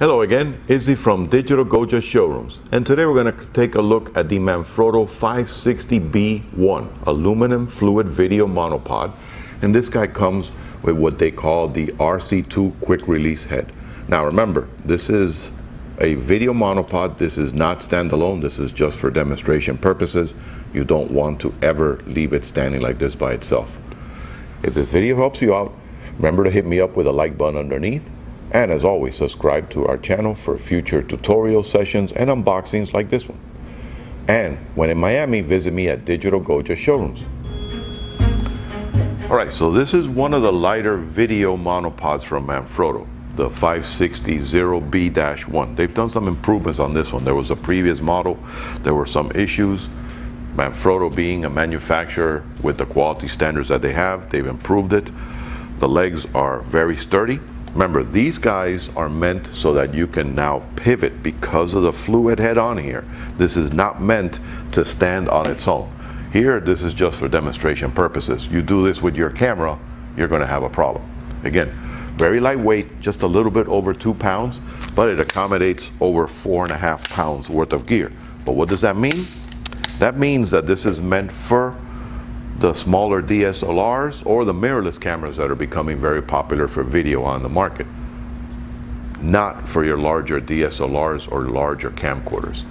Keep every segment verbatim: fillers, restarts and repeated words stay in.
Hello again, Izzy from Digital Goja Showrooms, and today we're going to take a look at the Manfrotto five sixty B one aluminum fluid video monopod, and this guy comes with what they call the R C two Quick Release Head. Now remember, this is a video monopod, this is not standalone, this is just for demonstration purposes. You don't want to ever leave it standing like this by itself. If this video helps you out, remember to hit me up with a like button underneath. And as always, subscribe to our channel for future tutorial sessions and unboxings like this one. And when in Miami, visit me at Digital Goja Showrooms. All right, so this is one of the lighter video monopods from Manfrotto, the five sixty B one. They've done some improvements on this one. There was a previous model, there were some issues. Manfrotto being a manufacturer with the quality standards that they have, they've improved it. The legs are very sturdy. Remember, these guys are meant so that you can now pivot because of the fluid head on here. This is not meant to stand on its own. Here, this is just for demonstration purposes. You do this with your camera, you're gonna have a problem. Again, very lightweight, just a little bit over two pounds, but it accommodates over four and a half pounds worth of gear. But what does that mean? That means that this is meant for the smaller D S L Rs or the mirrorless cameras that are becoming very popular for video on the market, not for your larger D S L Rs or larger camcorders.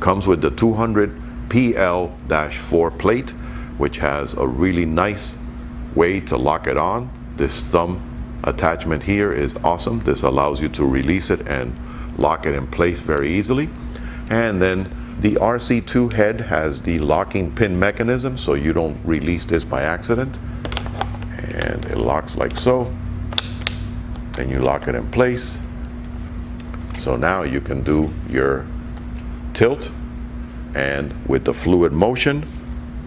Comes with the two hundred P L fourteen plate, which has a really nice way to lock it on. This thumb attachment here is awesome. This allows you to release it and lock it in place very easily. And then the R C two head has the locking pin mechanism, so you don't release this by accident. And it locks like so. And you lock it in place. So now you can do your tilt. And with the fluid motion,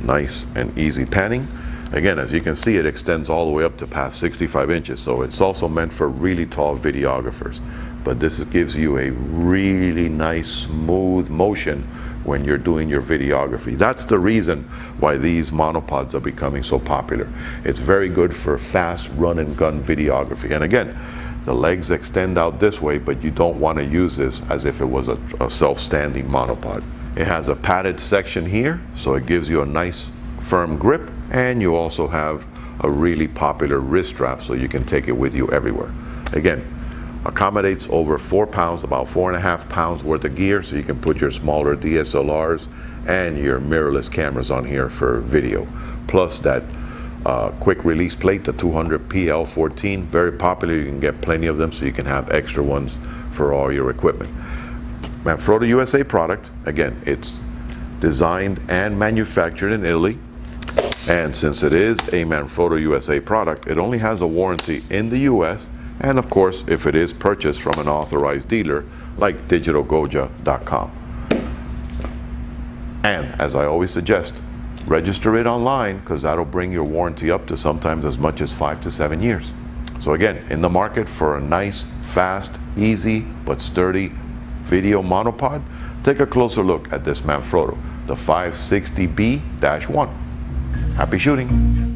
nice and easy panning. Again, as you can see, it extends all the way up to past sixty-five inches. So it's also meant for really tall videographers. But this gives you a really nice smooth motion when you're doing your videography. That's the reason why these monopods are becoming so popular. It's very good for fast run and gun videography. And again, the legs extend out this way, but you don't want to use this as if it was a, a self-standing monopod. It has a padded section here, so it gives you a nice firm grip, and you also have a really popular wrist strap so you can take it with you everywhere. Again, accommodates over four pounds, about four and a half pounds worth of gear, so you can put your smaller D S L Rs and your mirrorless cameras on here for video. Plus that uh, quick release plate, the two hundred P L fourteen, very popular. You can get plenty of them, so you can have extra ones for all your equipment. Manfrotto U S A product. Again, it's designed and manufactured in Italy. And since it is a Manfrotto U S A product, it only has a warranty in the U S and of course, if it is purchased from an authorized dealer like Digital Goja dot com. And as I always suggest, register it online, because that'll bring your warranty up to sometimes as much as five to seven years. So again, in the market for a nice, fast, easy, but sturdy video monopod, take a closer look at this Manfrotto, the five sixty B one. Happy shooting.